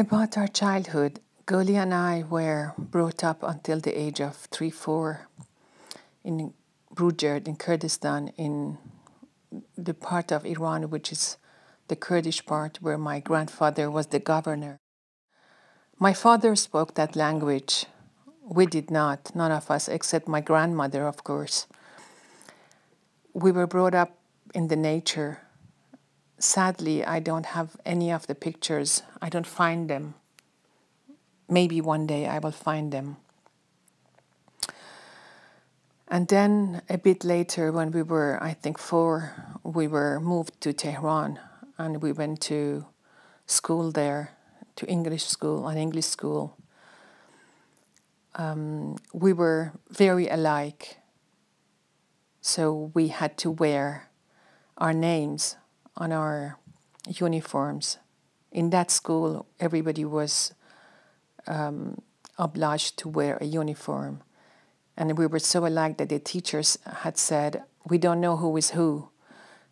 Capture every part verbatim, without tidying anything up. About our childhood, Goli and I were brought up until the age of three, four in Brujard in Kurdistan, in the part of Iran, which is the Kurdish part, where my grandfather was the governor. My father spoke that language. We did not, none of us, except my grandmother, of course. We were brought up in the nature. Sadly, I don't have any of the pictures. I don't find them. Maybe one day I will find them. And then a bit later, when we were, I think, four, we were moved to Tehran, and we went to school there, to English school, an English school. Um, we were very alike, so we had to wear our names on our uniforms. In that school, everybody was um, obliged to wear a uniform. And we were so alike that the teachers had said, we don't know who is who,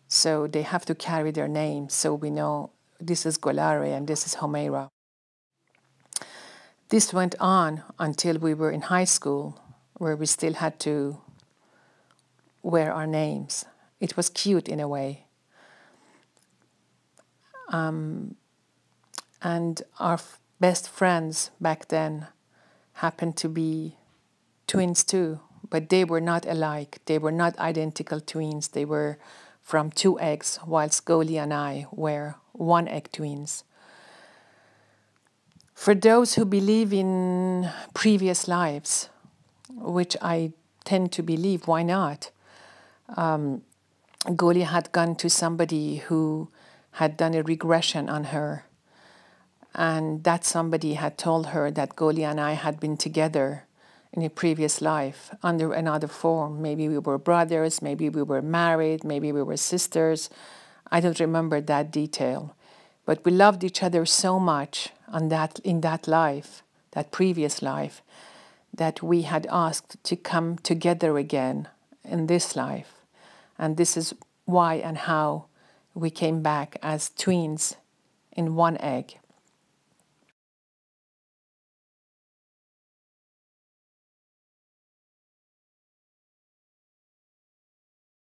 so they have to carry their names, so we know this is Golare and this is Homayra. This went on until we were in high school, where we still had to wear our names. It was cute in a way. Um, and our f best friends back then happened to be twins too, but they were not alike. They were not identical twins. They were from two eggs, whilst Goli and I were one egg twins. For those who believe in previous lives, which I tend to believe, why not? Um, Goli had gone to somebody who had done a regression on her, and that somebody had told her that Goli and I had been together in a previous life under another form. Maybe we were brothers, maybe we were married, maybe we were sisters. I don't remember that detail. But we loved each other so much on that, in that life, that previous life, that we had asked to come together again in this life. And this is why and how we came back as twins in one egg.